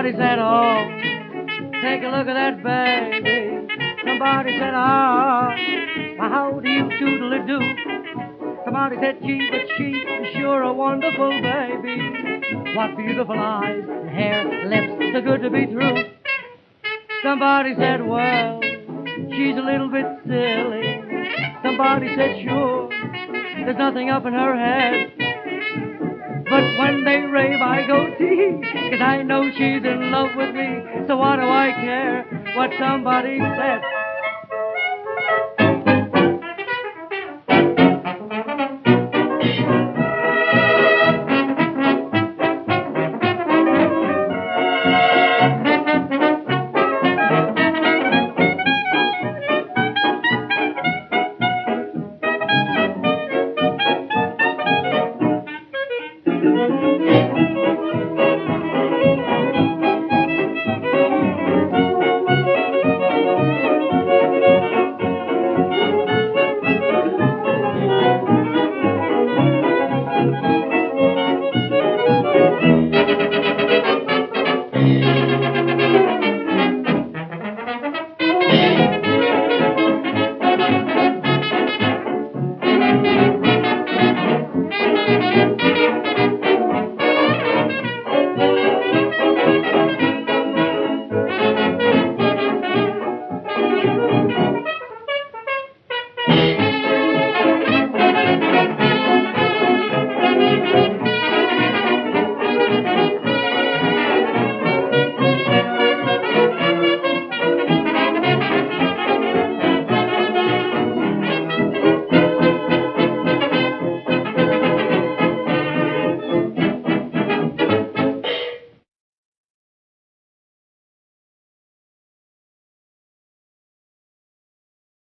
Somebody said, oh, take a look at that baby. Somebody said, ah, oh, how do you doodle-a-doo? Somebody said, gee, but she is sure a wonderful baby. What beautiful eyes and hair, lips so good to be true. Somebody said, well, she's a little bit silly. Somebody said, sure, there's nothing up in her head. But when they rave, I go tee, 'cause I know she's in love with me. So why do I care what somebody said?